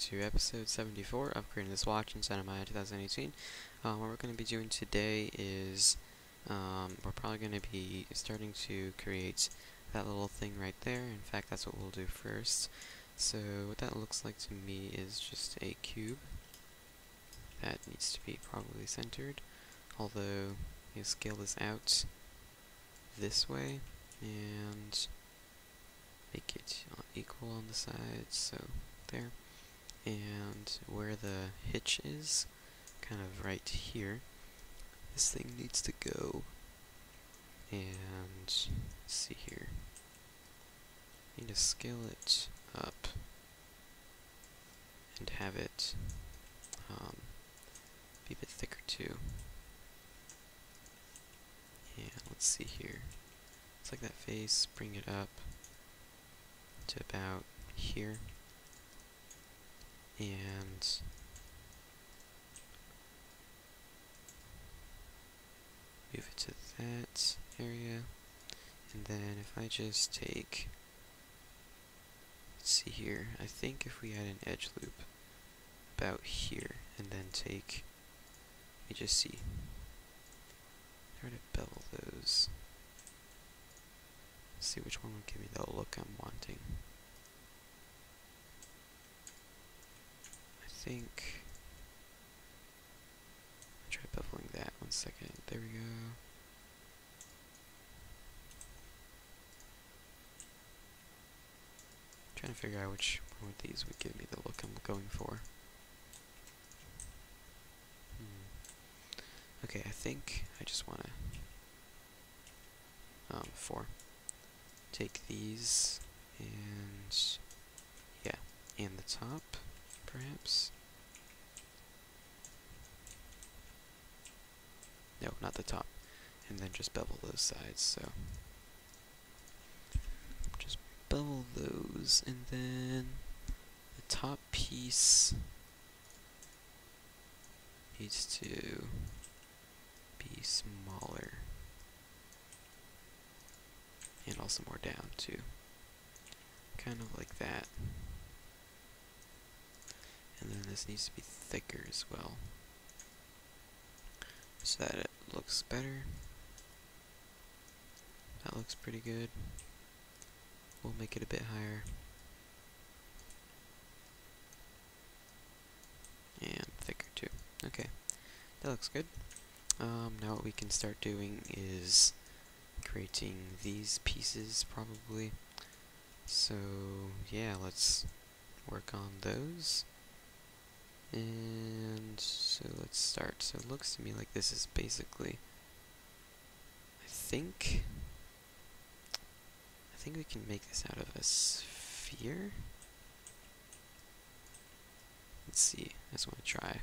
to episode 74, upgrading this watch in Cinema 2018. What we're going to be doing today is we're probably going to be starting to create that little thing right there. In fact, that's what we'll do first. So what that looks like to me is just a cube that needs to be probably centered, although you scale this out this way and make it equal on the sides, so there. And where the hitch is, kind of right here, this thing needs to go. And let's see here. Need to scale it up and have it be a bit thicker too. And let's see here. It's like that face. Bring it up to about here, and move it to that area. And then if I just take, let's see here, I think if we had an edge loop about here, and then take, let me just see, try to bevel those. See which one would give me the look I'm wanting. I think I'll try beveling that. 1 second. There we go. I'm trying to figure out which one of these would give me the look I'm going for. Okay, I think I just want to take these, and yeah, and the top, perhaps. No, not the top. And then just bevel those sides, so. Just bevel those, and then the top piece needs to be smaller. And also more down too, kind of like that. And then this needs to be thicker as well, so that it looks better. That looks pretty good. We'll make it a bit higher. And thicker too. Okay, that looks good. Now what we can start doing is creating these pieces, probably. So yeah, let's work on those. And so let's start. So it looks to me like this is basically, I think we can make this out of a sphere. Let's see, I just want to try.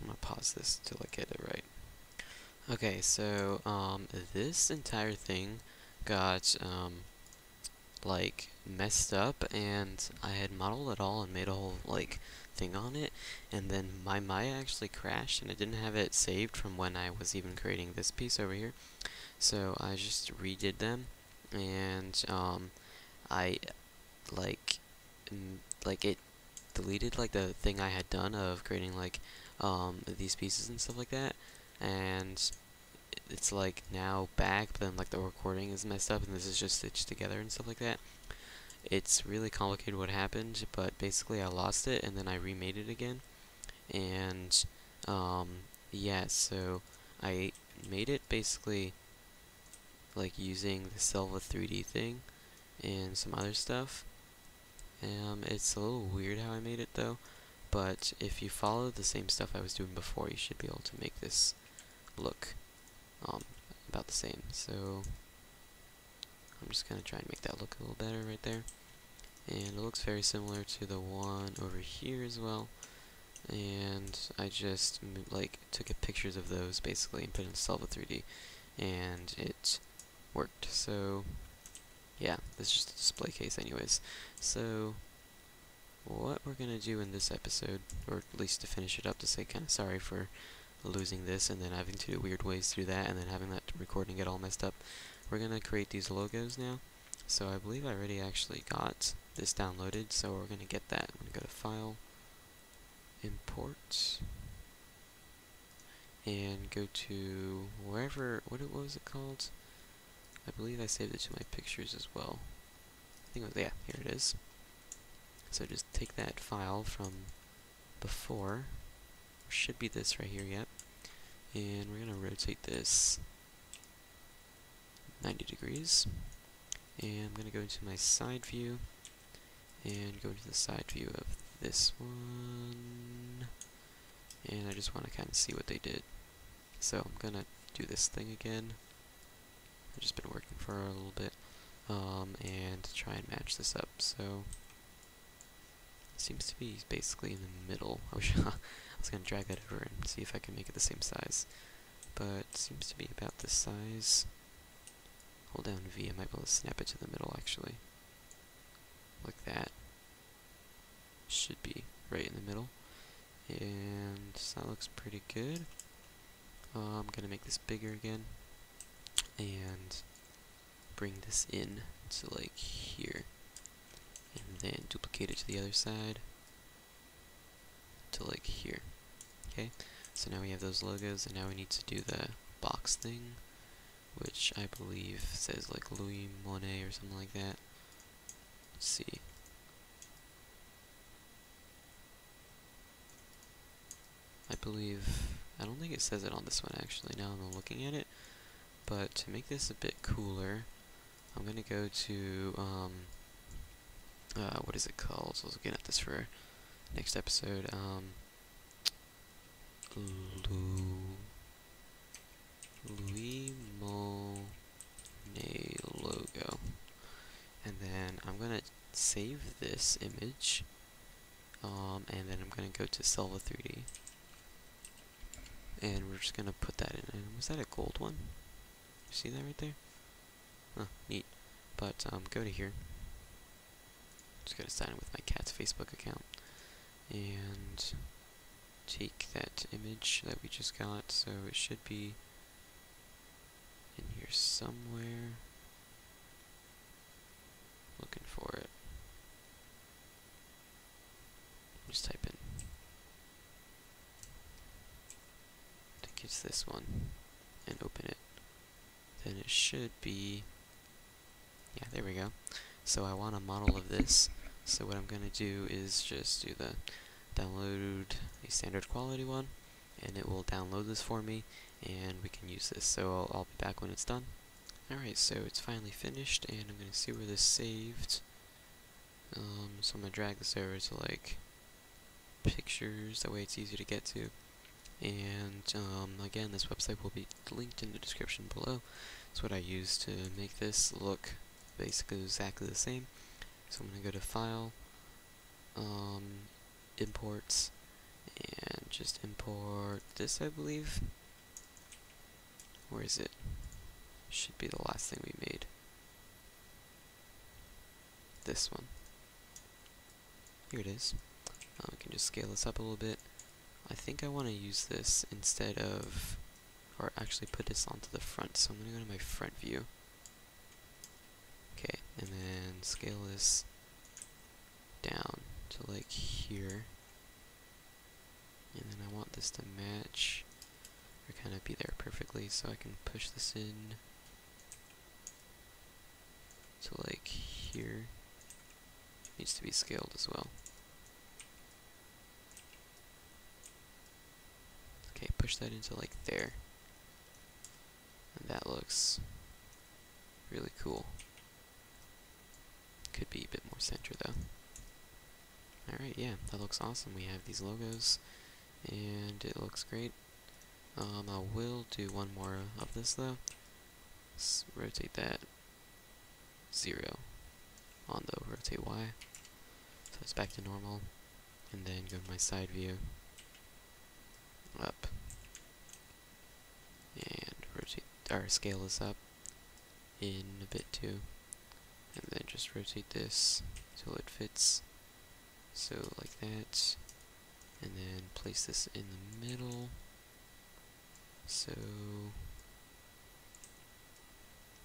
I'm gonna pause this till I get it right. Okay, so this entire thing got like messed up, and I had modeled it all and made a whole like thing on it, and then my Maya actually crashed, and I didn't have it saved from when I was even creating this piece over here. So I just redid them, and I like it deleted like the thing I had done of creating like these pieces and stuff like that. And it's like now back, but then like the recording is messed up and this is just stitched together and stuff like that. It's really complicated what happened, but basically I lost it and then I remade it again. And yeah, so I made it basically like using the Selva3D thing and some other stuff. It's a little weird how I made it though, but if you follow the same stuff I was doing before, you should be able to make this look about the same. So I'm just gonna try and make that look a little better right there, and it looks very similar to the one over here as well. And I just like took pictures of those basically and put it in Selva3D, and it worked. So yeah, this is just a display case anyways. So what we're gonna do in this episode, or at least to finish it up, to say kinda sorry for losing this and then having to do weird ways through that and then having that recording get all messed up, we're gonna create these logos now. So I believe I already actually got this downloaded, so we're going to get that. I'm going to go to File, Imports, and go to wherever, what was it called? I believe I saved it to my pictures as well. I think it was, yeah, here it is. So just take that file from before, should be this right here, yep, and we're going to rotate this 90 degrees, and I'm going to go into my side view, and go into the side view of this one, and I just want to kind of see what they did. So I'm going to do this thing again, I've just been working for a little bit, and try and match this up, so it seems to be basically in the middle. I wish I was going to drag that over and see if I can make it the same size, but it seems to be about this size. Hold down V, I might be able to snap it to the middle actually, like that. Should be right in the middle, and that looks pretty good. I'm going to make this bigger again, and bring this in to like here, and then duplicate it to the other side. To like here. Okay, so now we have those logos, and now we need to do the box thing, which I believe says like Louis Monet or something like that. Let's see. I believe, I don't think it says it on this one actually, now I'm looking at it, but to make this a bit cooler, I'm gonna go to what is it called? So I was looking at this for next episode. Louis Moinet logo, and then I'm gonna save this image, and then I'm gonna go to Selva3D, and we're just gonna put that in. And was that a gold one? You see that right there? Huh, neat. But go to here. Just gonna sign in with my cat's Facebook account. And take that image that we just got, so it should be in here somewhere. Looking for it. Just type in. I think it's this one. And open it. Then it should be. Yeah, there we go. So I want a model of this. So what I'm gonna do is just do the download a standard quality one, and it will download this for me, and we can use this. So I'll be back when it's done. Alright, so it's finally finished, and I'm gonna see where this saved. So I'm gonna drag this over to like pictures, that way it's easier to get to. And again, this website will be linked in the description below. It's what I use to make this look basically exactly the same. So I'm going to go to File, Imports, and just import this, I believe. Where is it? Should be the last thing we made. This one. Here it is. We can just scale this up a little bit. I think I want to use this instead of, or actually put this onto the front, so I'm going to go to my front view. Okay, and then scale this down to like here, and then I want this to match, or kind of be there perfectly, so I can push this in to like here. It needs to be scaled as well. Okay, push that into like there, and that looks really cool. Could be a bit more center though. Alright, yeah, that looks awesome. We have these logos, and it looks great. I will do one more of this though. Let's rotate that 0 on the rotate Y, so it's back to normal, and then go to my side view, up, and rotate, or scale this up in a bit too. And then just rotate this till it fits, so like that, and then place this in the middle, so a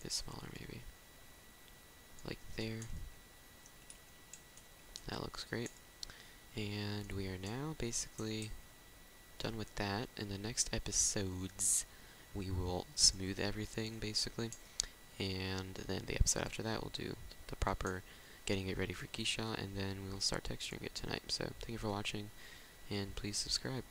bit smaller maybe, like there, That looks great. And we are now basically done with that. In the next episodes, we will smooth everything, basically. And then the episode after that, we'll do the proper getting it ready for Keyshot, and then we'll start texturing it tonight. So, thank you for watching, and please subscribe.